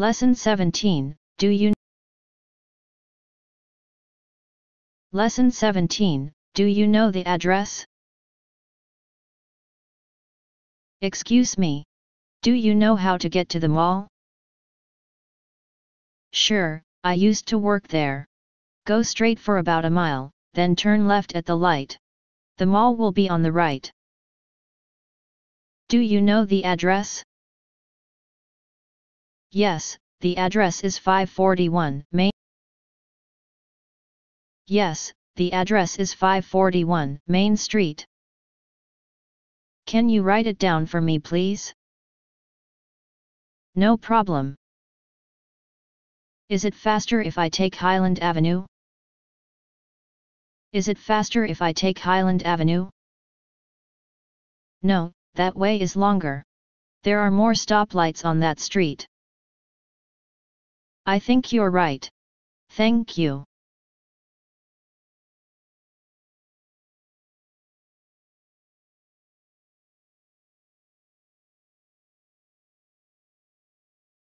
Lesson 17, Do You? Lesson 17, Do you know the address? Excuse me. Do you know how to get to the mall? Sure, I used to work there. Go straight for about a mile, then turn left at the light. The mall will be on the right. Do you know the address? Yes, the address is 541 Main. Yes, the address is 541 Main Street. Can you write it down for me, please? No problem. Is it faster if I take Highland Avenue? Is it faster if I take Highland Avenue? No, that way is longer. There are more stoplights on that street. I think you're right. Thank you.